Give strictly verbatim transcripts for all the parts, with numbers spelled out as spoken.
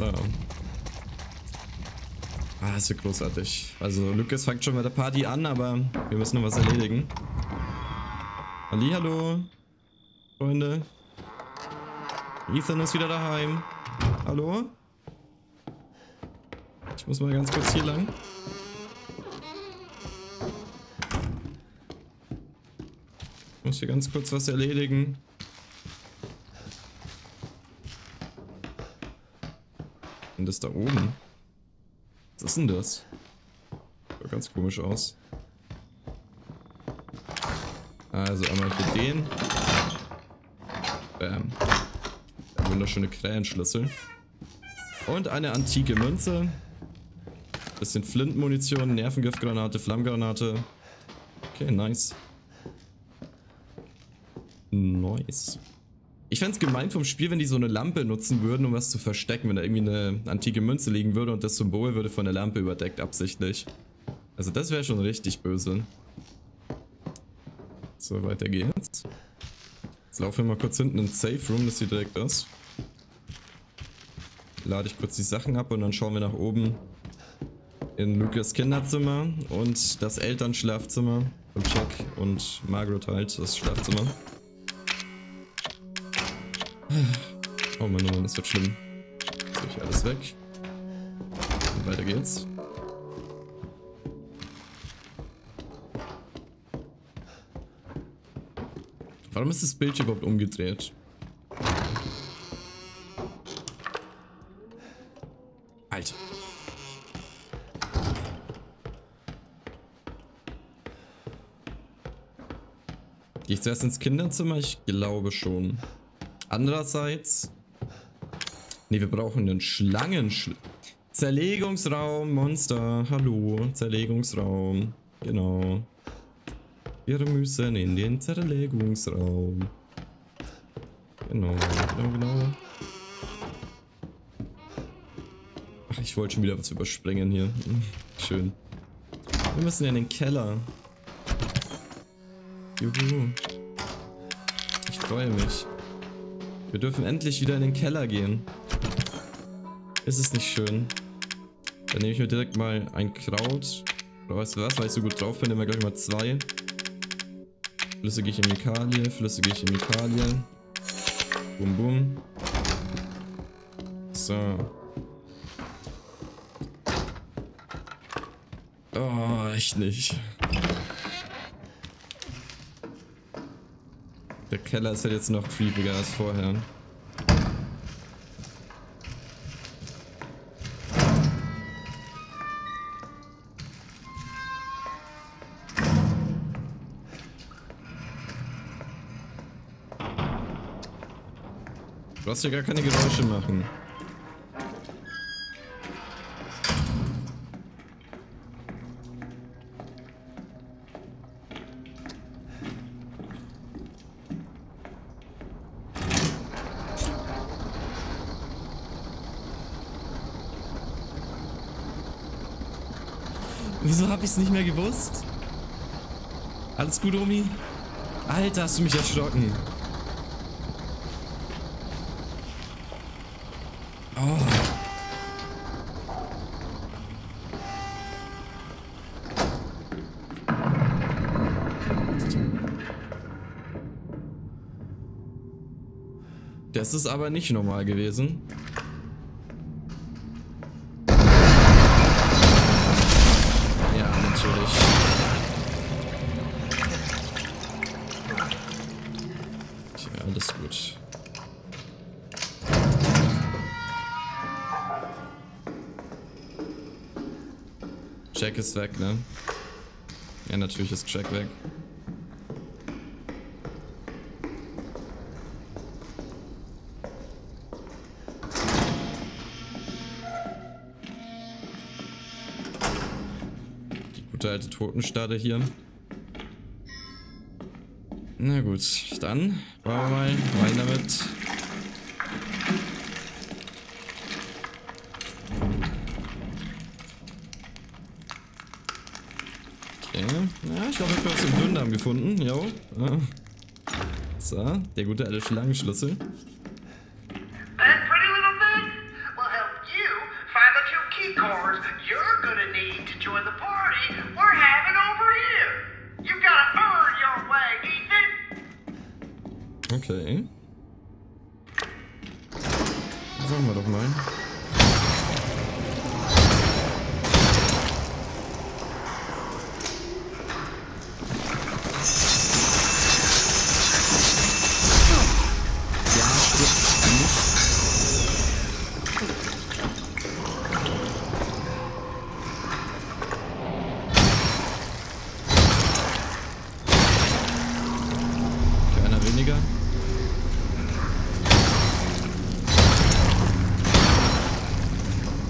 Wasser. Ah, ist ja großartig. Also Lukas fängt schon mit der Party an, aber wir müssen noch was erledigen. Hallihallo, Freunde. Ethan ist wieder daheim. Hallo? Ich muss mal ganz kurz hier lang. Ich muss hier ganz kurz was erledigen. Und das da oben. Was ist denn das? Sieht ganz komisch aus. Also einmal für den. Bam. Der wunderschöne Krähenschlüssel. Und eine antike Münze. Bisschen Flintmunition, Nervengiftgranate, Flammgranate. Okay, nice. Nice. Ich fände es gemein vom Spiel, wenn die so eine Lampe nutzen würden, um was zu verstecken, wenn da irgendwie eine antike Münze liegen würde und das Symbol würde von der Lampe überdeckt, absichtlich. Also das wäre schon richtig böse. So, weiter geht's. Jetzt laufen wir mal kurz hinten ins Safe Room, das sieht direkt aus. Lade ich kurz die Sachen ab und dann schauen wir nach oben in Lukas Kinderzimmer und das Elternschlafzimmer von Chuck und Margaret halt, das Schlafzimmer. Oh Mann, oh Mann, das wird schlimm. Jetzt krieg ich alles weg. Und weiter geht's. Warum ist das Bild überhaupt umgedreht? Alter. Gehe ich zuerst ins Kinderzimmer? Ich glaube schon. Andererseits, ne, wir brauchen einen Schlangenschl... Zerlegungsraum, Monster, hallo, Zerlegungsraum, genau. Wir müssen in den Zerlegungsraum. Genau, genau, genau. Ach, ich wollte schon wieder was überspringen hier. Schön. Wir müssen in den Keller. Juhu. Ich freue mich. Wir dürfen endlich wieder in den Keller gehen. Ist es nicht schön? Dann nehme ich mir direkt mal ein Kraut. Oder weißt du was? Weil ich so gut drauf bin, nehmen wir gleich mal zwei. Flüssige Chemikalie, flüssige Chemikalie. Bum bum. So. Oh, echt nicht. Der Keller ist halt jetzt noch creepiger als vorher. Du brauchst ja gar keine Geräusche machen. Wieso hab ich's nicht mehr gewusst? Alles gut, Omi? Alter, hast du mich erschrocken. Oh. Das ist aber nicht normal gewesen. Jack ist weg, ne? Ja, natürlich ist Jack weg. Die gute alte Totenstade hier. Na gut, dann machen wir mal rein damit. Ich glaube, ich habe den Dünndarm gefunden, jo. Ah. So, der gute alte Schlangenschlüssel. That pretty little thing will help you need to join the party we're having over here. You gotta earn your way, Ethan. Okay. Sagen wir doch mal.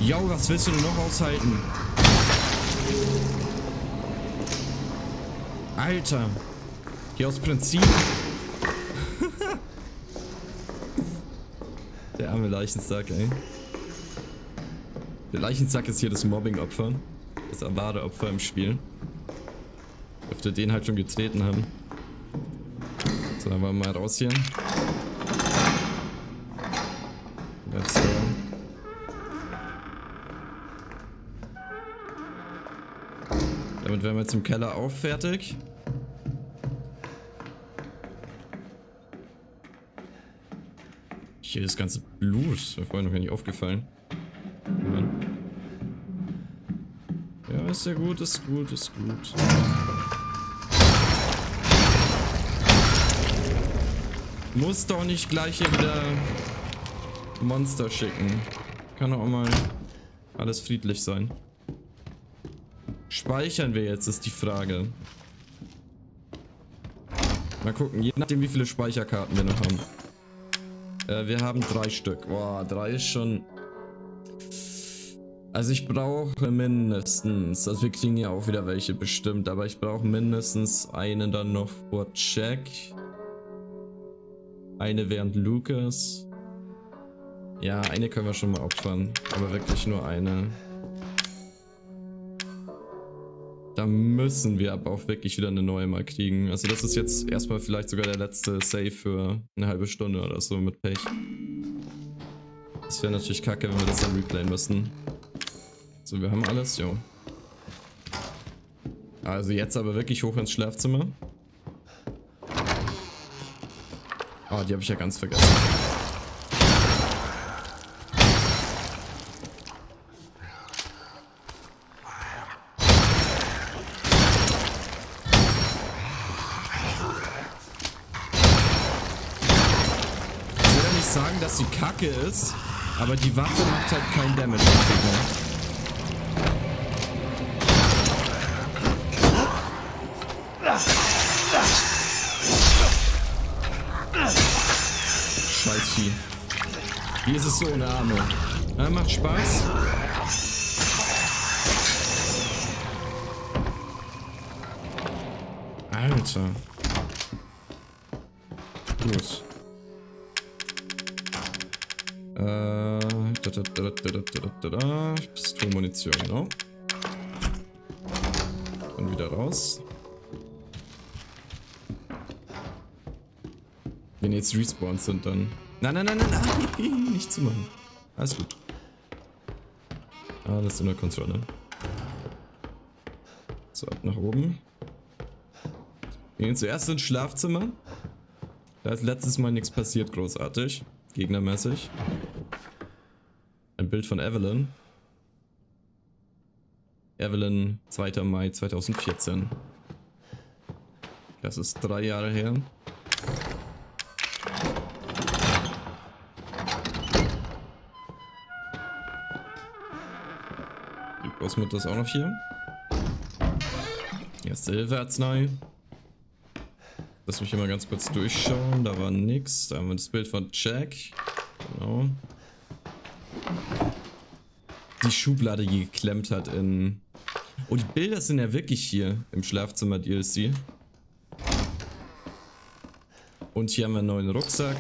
Jo, was willst du denn noch aushalten? Alter. Hier aus Prinzip. Der arme Leichensack, ey. Der Leichensack ist hier das Mobbing-Opfer. Das Avade-Opfer im Spiel. Dürfte den halt schon getreten haben. So, dann wollen wir mal raus hier. Let's go. Damit wären wir jetzt im Keller auch fertig. Hier das ganze Blut. Das war vorhin noch gar nicht aufgefallen. Ja, ist ja gut, ist gut, ist gut. Muss doch nicht gleich hier wieder Monster schicken. Kann doch auch mal alles friedlich sein. Speichern wir jetzt, ist die Frage. Mal gucken, je nachdem wie viele Speicherkarten wir noch haben. Äh, wir haben drei Stück. Boah, drei ist schon... Also ich brauche mindestens... Also wir kriegen ja auch wieder welche bestimmt, aber ich brauche mindestens einen dann noch vor Jack. Eine während Lukas. Ja, eine können wir schon mal opfern, aber wirklich nur eine. Da müssen wir aber auch wirklich wieder eine neue mal kriegen. Also das ist jetzt erstmal vielleicht sogar der letzte Save für eine halbe Stunde oder so mit Pech. Das wäre natürlich kacke, wenn wir das dann replayen müssen. So, wir haben alles, jo. Also jetzt aber wirklich hoch ins Schlafzimmer. Oh, die habe ich ja ganz vergessen. Dass sie kacke ist, aber die Waffe macht halt keinen Damage. Scheiß Vieh. Hier ist es so ohne Arme. Ja, macht Spaß. Alter. Gut. Pistolenmunition, genau. Und wieder raus. Wenn jetzt Respawns sind, dann... Nein, nein, nein, nein, nein! Nicht zu machen. Alles gut. Alles unter Kontrolle. So, ab nach oben. Wir gehen zuerst ins Schlafzimmer. Da ist letztes Mal nichts passiert, großartig. Gegnermäßig. Ein Bild von Evelyn. Evelyn, zweiter Mai zweitausendvierzehn. Das ist drei Jahre her. Die Großmutter ist auch noch hier. Erste Hilfe hat's neu. Lass mich hier mal ganz kurz durchschauen. Da war nix. Da haben wir das Bild von Jack. Genau. Die Schublade, die geklemmt hat in... Oh, die Bilder sind ja wirklich hier im Schlafzimmer D L C. Und hier haben wir einen neuen Rucksack.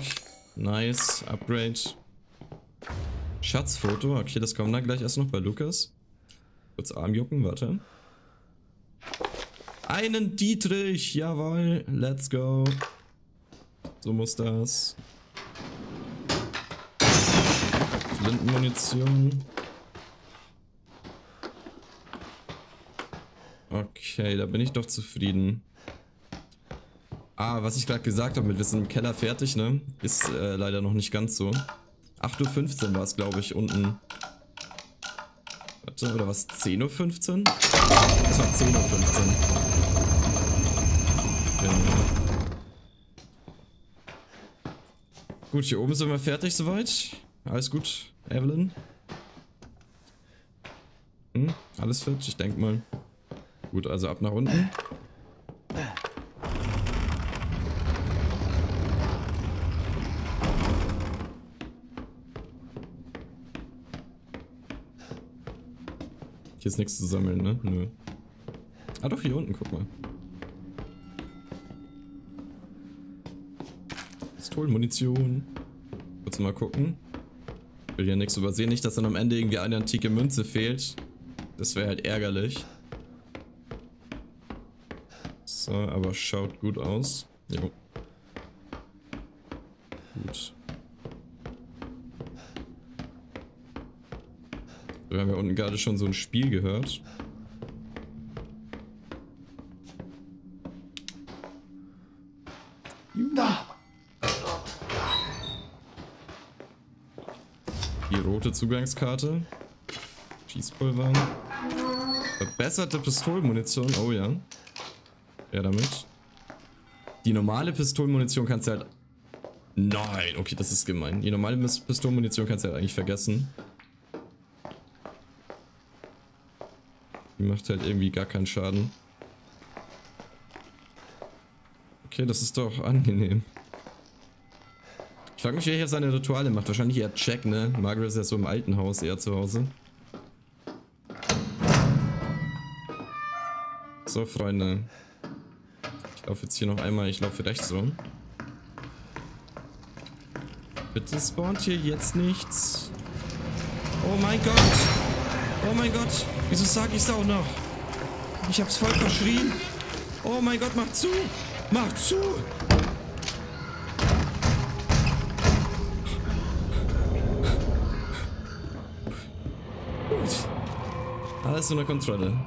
Nice. Upgrade. Schatzfoto. Okay, das kommt dann gleich erst noch bei Lukas. Kurz Arm jucken, warte. Einen Dietrich, jawohl, let's go. So muss das. Flintenmunition. Okay, da bin ich doch zufrieden. Ah, was ich gerade gesagt habe mit wir sind im Keller fertig, ne? Ist äh, leider noch nicht ganz so. acht Uhr fünfzehn war es, glaube ich, unten. Warte, oder was? zehn Uhr fünfzehn? Das war zehn Uhr fünfzehn. Genau. Gut, hier oben sind wir fertig soweit. Alles gut, Evelyn? Hm, alles fit? Ich denke mal. Gut, also ab nach unten. Hier ist nichts zu sammeln, ne? Nö. Ah doch, hier unten, guck mal. Pistolenmunition. Kurz mal gucken. Ich will ja nichts übersehen. Nicht, dass dann am Ende irgendwie eine antike Münze fehlt. Das wäre halt ärgerlich. So, aber schaut gut aus. Jo. Gut. Wir haben ja unten gerade schon so ein Spiel gehört. Die rote Zugangskarte. Schießpulver. Verbesserte Pistolenmunition. Oh ja. Ja, damit. Die normale Pistolenmunition kannst du halt... Nein, okay, das ist gemein. Die normale Pistolenmunition kannst du halt eigentlich vergessen. Die macht halt irgendwie gar keinen Schaden. Okay, das ist doch angenehm. Ich frage mich, wer hier seine Rituale macht. Wahrscheinlich eher Jack, ne? Margaret ist ja so im alten Haus eher zu Hause. So, Freunde. Ich laufe jetzt hier noch einmal. Ich laufe rechts rum. Bitte spawnt hier jetzt nichts. Oh mein Gott! Oh mein Gott, wieso sag ich's auch noch? Ich hab's voll verschrien. Oh mein Gott, mach zu! Mach zu! Gut. Alles unter Kontrolle.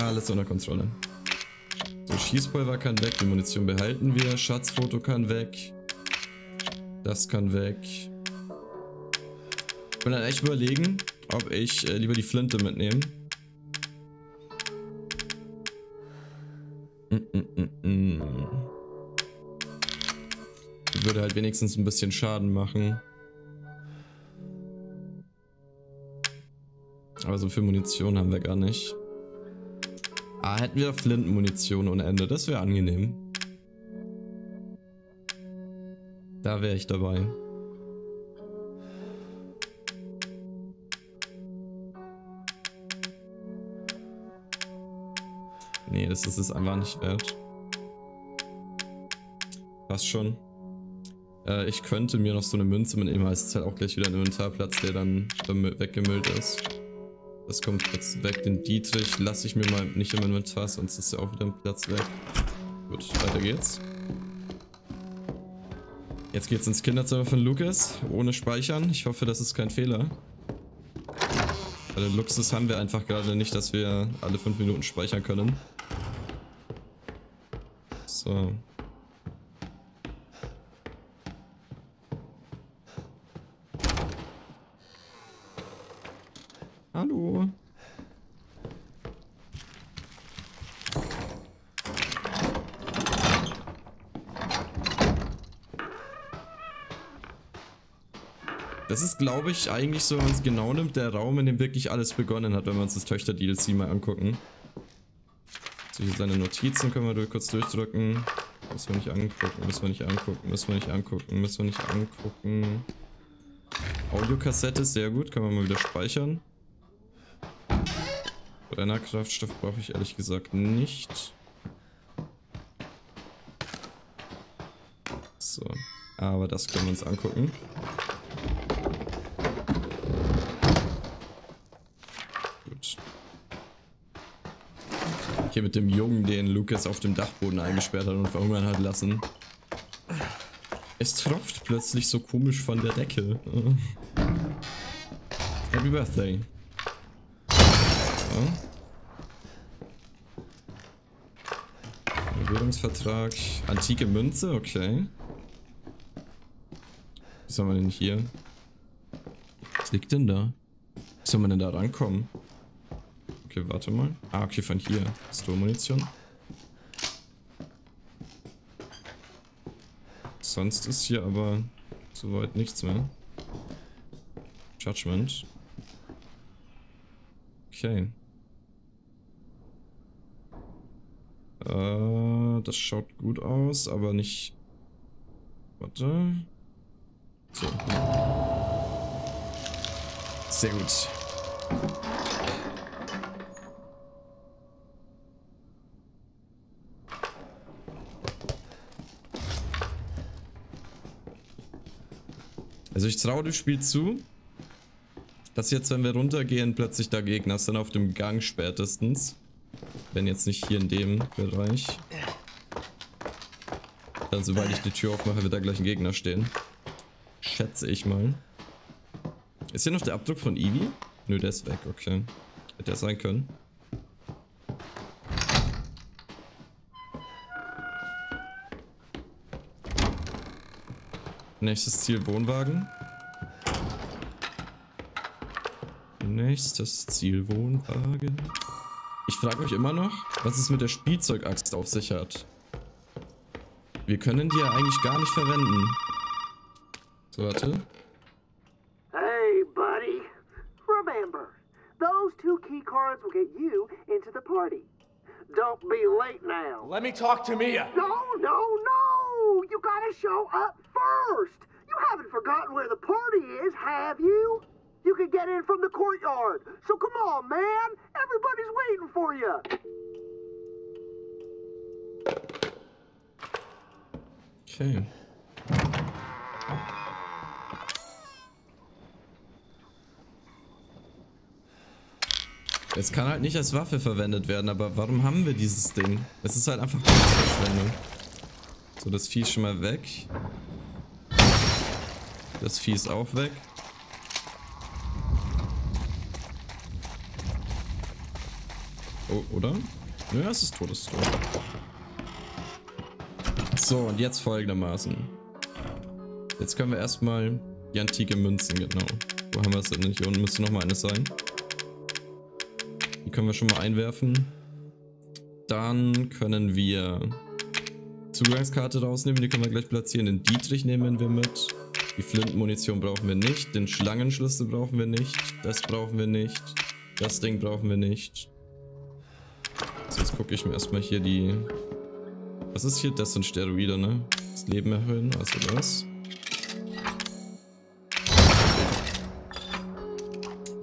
Alles unter Kontrolle. So, Schießpulver kann weg, die Munition behalten wir. Schatzfoto kann weg. Das kann weg. Ich bin dann echt überlegen, ob ich äh, lieber die Flinte mitnehme. Mm -mm -mm -mm. Die würde halt wenigstens ein bisschen Schaden machen. Aber so viel Munition haben wir gar nicht. Ah, hätten wir Flintenmunition ohne Ende. Das wäre angenehm. Da wäre ich dabei. Nee, das ist es einfach nicht wert. Passt schon. Äh, ich könnte mir noch so eine Münze mitnehmen, aber es ist halt auch gleich wieder ein Inventarplatz, der dann weggemüllt ist. Das kommt jetzt weg. Den Dietrich lasse ich mir mal nicht im Inventar, sonst ist ja auch wieder ein Platz weg. Gut, weiter geht's. Jetzt geht's ins Kinderzimmer von Lukas, ohne Speichern. Ich hoffe, das ist kein Fehler. Weil den Luxus haben wir einfach gerade nicht, dass wir alle fünf Minuten speichern können. So. Hallo. Das ist, glaube ich, eigentlich so, wenn man es genau nimmt, der Raum, in dem wirklich alles begonnen hat, wenn wir uns das Töchter-D L C mal angucken. So, hier seine Notizen können wir durch, kurz durchdrücken. Müssen wir nicht angucken, müssen wir nicht angucken, müssen wir nicht angucken, müssen wir nicht angucken. Audiokassette, sehr gut, können wir mal wieder speichern. Brennerkraftstoff brauche ich ehrlich gesagt nicht. So, aber das können wir uns angucken. Mit dem Jungen, den Lukas auf dem Dachboden eingesperrt hat und verhungern hat lassen. Es tropft plötzlich so komisch von der Decke. Happy Birthday. So. Ausbildungsvertrag. Antike Münze, okay. Was haben wir denn hier? Was liegt denn da? Wie soll man denn da rankommen? Okay, warte mal. Ah, okay, von hier. Sturmmunition. Sonst ist hier aber soweit nichts mehr. Judgment. Okay. Äh, das schaut gut aus, aber nicht... Warte. So. Sehr gut. Also ich traue dem Spiel zu, dass jetzt, wenn wir runtergehen, plötzlich da Gegner ist, dann auf dem Gang spätestens. Wenn jetzt nicht hier in dem Bereich. Dann sobald ich die Tür aufmache, wird da gleich ein Gegner stehen. Schätze ich mal. Ist hier noch der Abdruck von Evie? Nö, der ist weg, okay. Hätte er sein können. Nächstes Ziel Wohnwagen. Nächstes Ziel Wohnwagen. Ich frage mich immer noch, was es mit der Spielzeugaxt auf sich hat. Wir können die ja eigentlich gar nicht verwenden. So, warte. Hey, buddy. Remember, those two key cards will get you into the party. Don't be late now. Let me talk to Mia. No, no, no. You gotta show up. First, you haven't forgotten where the party is, have you? You can get in from the courtyard. So come on, man. Everybody's waiting for you. Okay. Es kann halt nicht als Waffe verwendet werden, aber warum haben wir dieses Ding? Es ist halt einfach Platzverschwendung. So, das Vieh schon mal weg. Das Vieh ist auch weg. Oh, oder? Naja, es ist tot, es ist tot. So, und jetzt folgendermaßen. Jetzt können wir erstmal die antike Münzen, genau. Wo haben wir es denn? Hier unten müsste nochmal eine sein. Die können wir schon mal einwerfen. Dann können wir Zugangskarte rausnehmen, die können wir gleich platzieren. Den Dietrich nehmen wir mit. Die Flintenmunition brauchen wir nicht, den Schlangenschlüssel brauchen wir nicht, das brauchen wir nicht, das Ding brauchen wir nicht. So, jetzt gucke ich mir erstmal hier die... Was ist hier? Das sind Steroide, ne? Das Leben erhöhen, also das.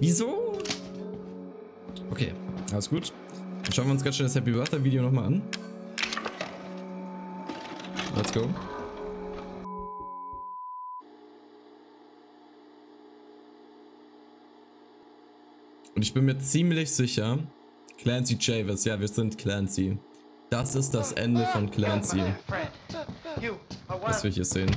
Wieso? Okay, alles gut. Dann schauen wir uns ganz schnell das Happy Birthday Video nochmal an. Let's go. Und ich bin mir ziemlich sicher, Clancy Chavis, ja, wir sind Clancy. Das ist das Ende von Clancy. Was wir hier sehen.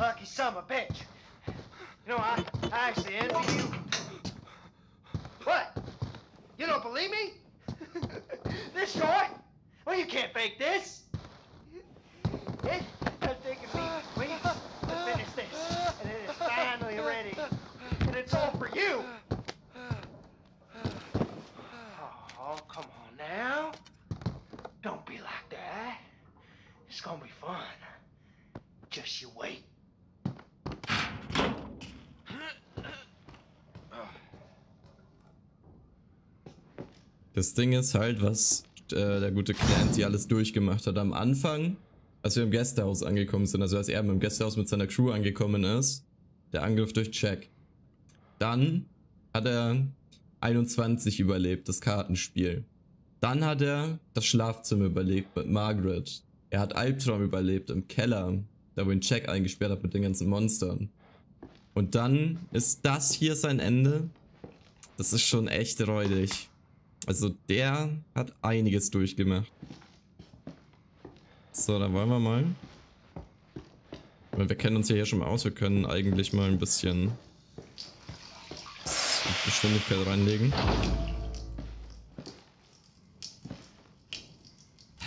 It's gonna be fun. Just you wait. Das Ding ist halt, was äh, der gute Clancy alles durchgemacht hat am Anfang, als wir im Gästehaus angekommen sind, also als er im Gästehaus mit seiner Crew angekommen ist, der Angriff durch Jack. Dann hat er einundzwanzig überlebt, das Kartenspiel. Dann hat er das Schlafzimmer überlebt mit Margaret. Er hat Albtraum überlebt im Keller, da wo ihn Jack eingesperrt hat mit den ganzen Monstern. Und dann ist das hier sein Ende. Das ist schon echt räudig. Also der hat einiges durchgemacht. So, dann wollen wir mal. Wir kennen uns ja hier schon mal aus, wir können eigentlich mal ein bisschen Geschwindigkeit reinlegen.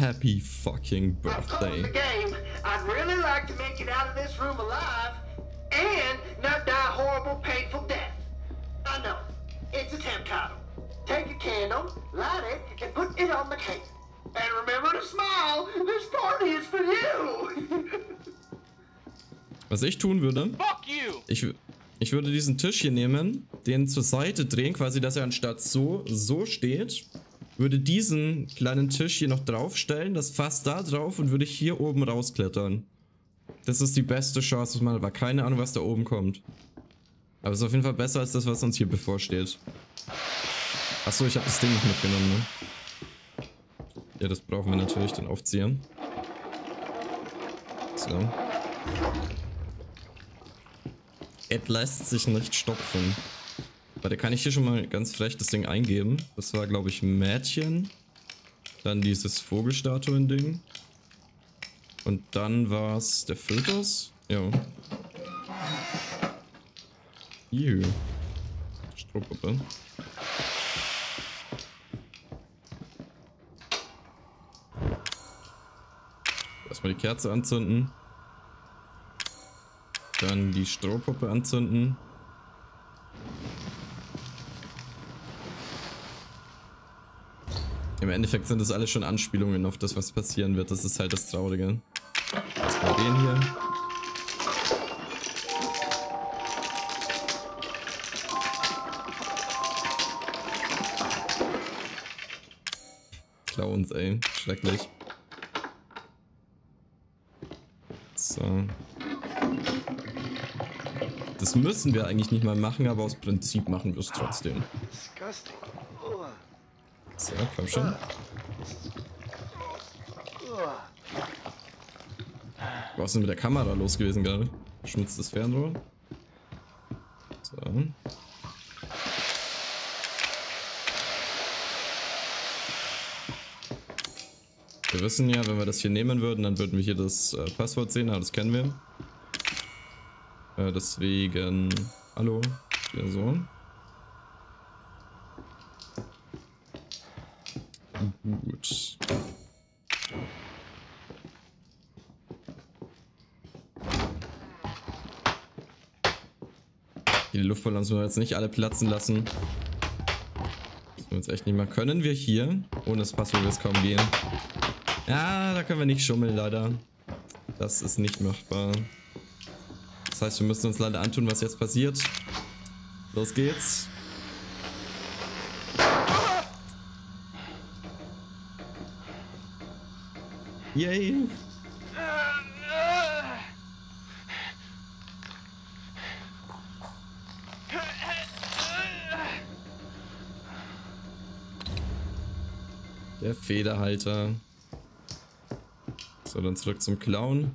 happy fucking birthday. I've game. I'd really like to make it out of this room alive and not die a horrible, painful death. I know. It's a temptation. Take a candle, light it, and put it on the cake. And remember to smile. This party is for you. Was ich tun würde, Fuck you. ich, ich würde diesen Tisch hier nehmen, den zur Seite drehen, quasi, dass er anstatt so, so steht. Würde diesen kleinen Tisch hier noch draufstellen, das Fass da drauf und würde ich hier oben rausklettern. Das ist die beste Chance, dass man aber keine Ahnung, was da oben kommt. Aber es ist auf jeden Fall besser als das, was uns hier bevorsteht. Achso, ich habe das Ding nicht mitgenommen, ne? Ja, das brauchen wir natürlich, den Aufziehen. So. Ed lässt sich nicht stopfen. Warte, kann ich hier schon mal ganz frech das Ding eingeben? Das war, glaube ich, Mädchen. Dann dieses Vogelstatuen-Ding. Und dann war es der Fötus. Ja. Juhu. Strohpuppe. Erstmal die Kerze anzünden. Dann die Strohpuppe anzünden. Im Endeffekt sind das alles schon Anspielungen auf das, was passieren wird. Das ist halt das Traurige. Erstmal den hier. Clowns, ey. Schrecklich. So. Das müssen wir eigentlich nicht mal machen, aber aus Prinzip machen wir es trotzdem. So, komm schon. Was ist denn mit der Kamera los gewesen gerade? Schmutztes Fernrohr. So. Wir wissen ja, wenn wir das hier nehmen würden, dann würden wir hier das äh, Passwort sehen. Aber das kennen wir. Äh, deswegen... Hallo? Ja, so. Gut. Die Luftballons müssen wir jetzt nicht alle platzen lassen. Das müssen wir jetzt echt nicht mal. Können wir hier? Ohne das Passwort wird es kaum gehen. Ja, da können wir nicht schummeln, leider. Das ist nicht machbar. Das heißt, wir müssen uns leider antun, was jetzt passiert. Los geht's. Yay! Der Federhalter. So, dann zurück zum Clown.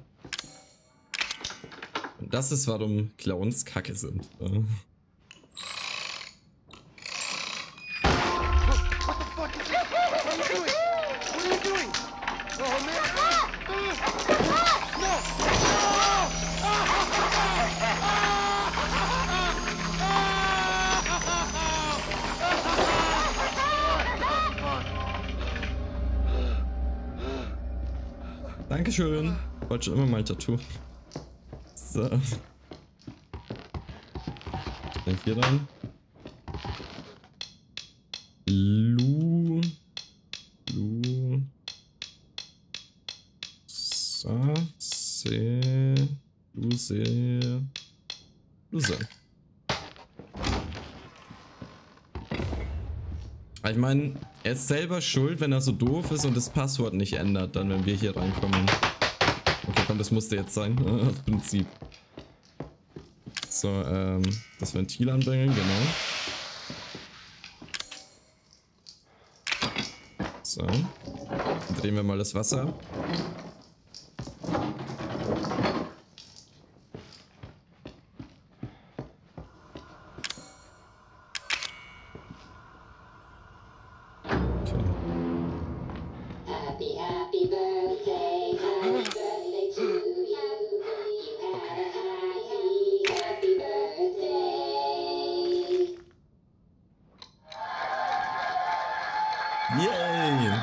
Und das ist, warum Clowns Kacke sind. Dankeschön. Wollte schon immer mal ein Tattoo. So. Dann hier dann. Lu. Lu. Sa. Se. Luse. Luse. Ich meine, er ist selber schuld, wenn er so doof ist und das Passwort nicht ändert, dann wenn wir hier reinkommen. Okay, komm, das musste jetzt sein, aus Prinzip. So, ähm, das Ventil anbringen, genau. So, dann drehen wir mal das Wasser ab. Yay!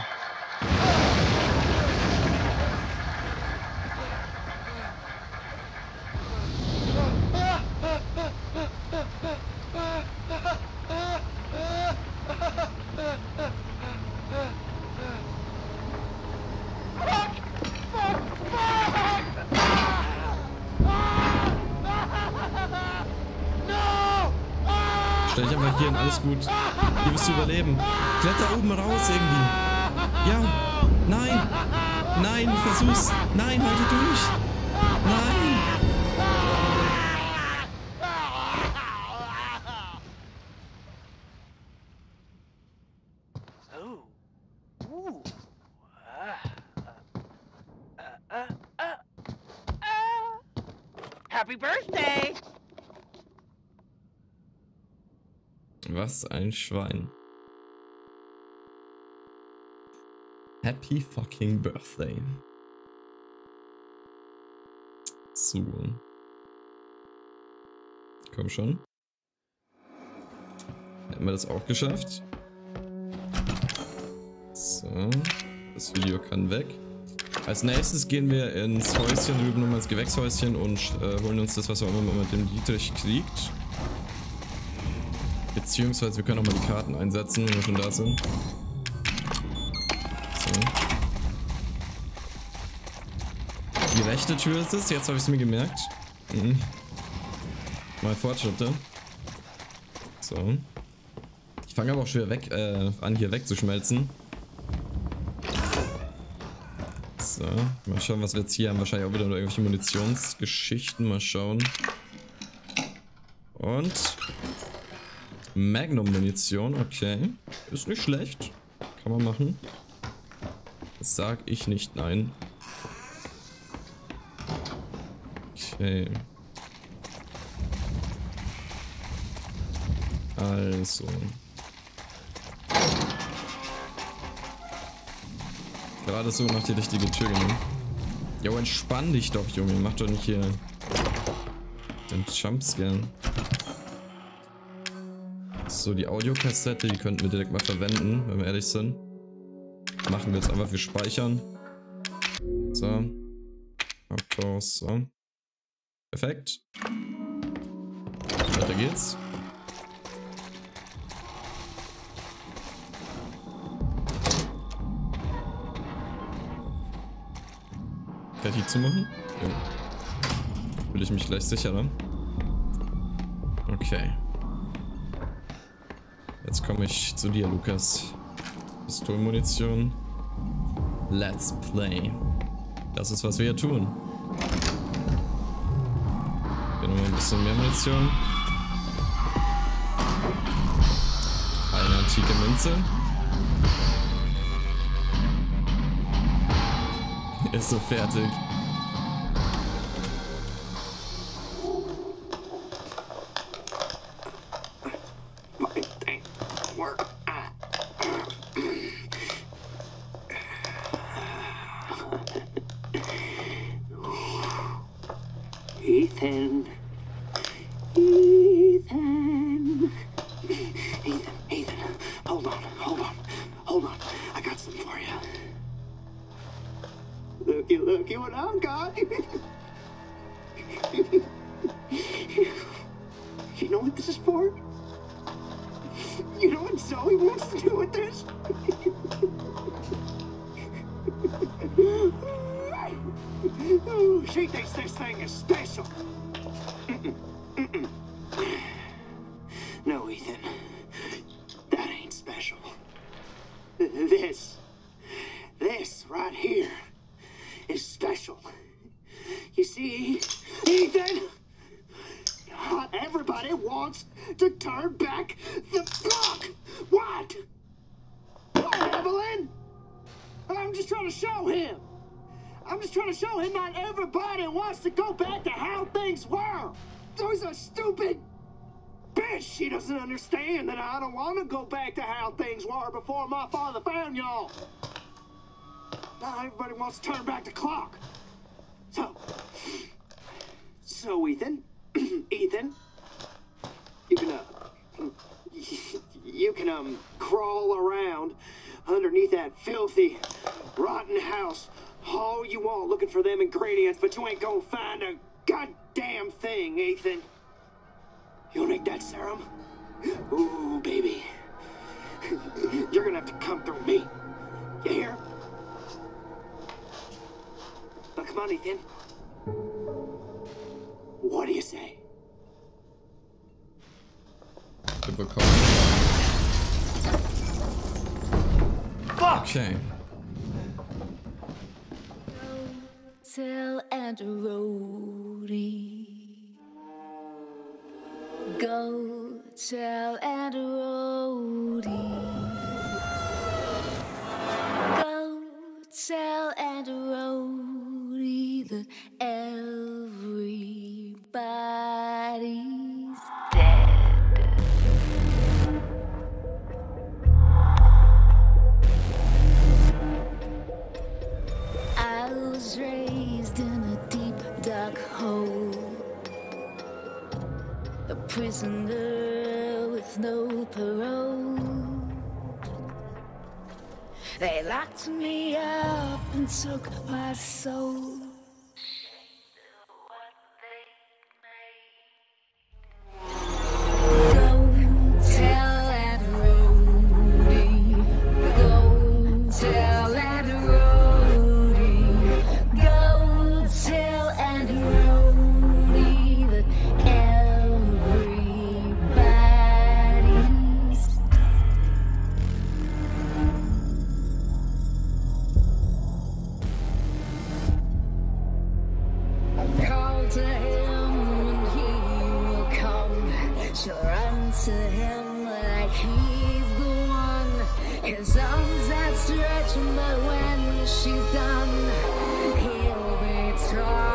Stell dich einfach hier hin, alles gut. Hier wirst du überleben. Kletter oben raus irgendwie. Ja. Nein. Nein, versuch's. Nein, halte durch. Nein. Oh. Uh. Uh. Uh. Uh. Uh. Happy birthday. Was ein Schwein. Happy fucking birthday. So. Komm schon. Hätten wir das auch geschafft. So. Das Video kann weg. Als nächstes gehen wir ins Häuschen, rüber nochmal ins Gewächshäuschen und äh, holen uns das, was wir auch immer mit dem Dietrich kriegt. Beziehungsweise wir können auch mal die Karten einsetzen, wenn wir schon da sind. So. Die rechte Tür ist es, jetzt habe ich es mir gemerkt. Mhm. Mal Fortschritte. So. Ich fange aber auch schwer weg, äh, an, hier wegzuschmelzen. So, mal schauen, was wir jetzt hier haben. Wahrscheinlich auch wieder nur irgendwelche Munitionsgeschichten. Mal schauen. Und... Magnum-Munition, okay. Ist nicht schlecht. Kann man machen. Das sag ich nicht, nein. Okay. Also. Gerade so noch die richtige Tür genommen. Jo, entspann dich doch, Junge. Mach doch nicht hier den Jumpscare. So, die Audiokassette, die könnten wir direkt mal verwenden, wenn wir ehrlich sind. Machen wir jetzt einfach, wir speichern. So. Autos, so. Perfekt. Weiter geht's. Fertig zu machen? Ja. Fühle ich mich gleich sicherer. Okay. Jetzt komme ich zu dir, Lukas. Pistolmunition. Let's play. Das ist, was wir hier tun. Hier nochmal ein bisschen mehr Munition. Eine antike Münze. Ist so fertig. Ethan. Ethan. Ethan, Ethan. Hold on, hold on, hold on. I got something for you. Looky, looky what I've got. You know what this is for? You know what Zoe wants to do with this? Ooh, she thinks this thing is special. Mm-mm, mm-mm. No, Ethan, that ain't special. This, this right here is special. You see, Ethan, not everybody wants to turn back the clock. What? What, Evelyn? I'm just trying to show him. I'm just trying to show him not everybody wants to go back to how things were. Zoe's a stupid bitch. She doesn't understand that I don't want to go back to how things were before my father found y'all. Not everybody wants to turn back the clock. So, so Ethan, Ethan, you can, uh, you can, um, crawl around underneath that filthy, rotten house. Oh, you all looking for them ingredients, but you ain't gonna find a goddamn thing, Ethan. You'll need that serum. Ooh, baby. You're gonna have to come through me. You hear? But come on, Ethan. What do you say? bekommen. Okay. Tell Aunt Rhody. Go tell Aunt Rhody. Go tell Aunt Rhody that everybody's dead. I was raised hole, a prisoner with no parole. They locked me up and took my soul. But when she's done, he'll be torn.